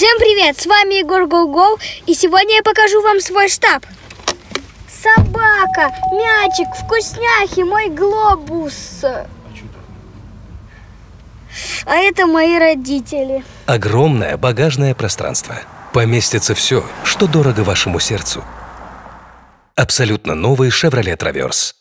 Всем привет! С вами Егор Гоу-Гоу, и сегодня я покажу вам свой штаб. Собака, мячик, вкусняхи, мой глобус. А это мои родители. Огромное багажное пространство. Поместится все, что дорого вашему сердцу. Абсолютно новый Шевроле Траверс.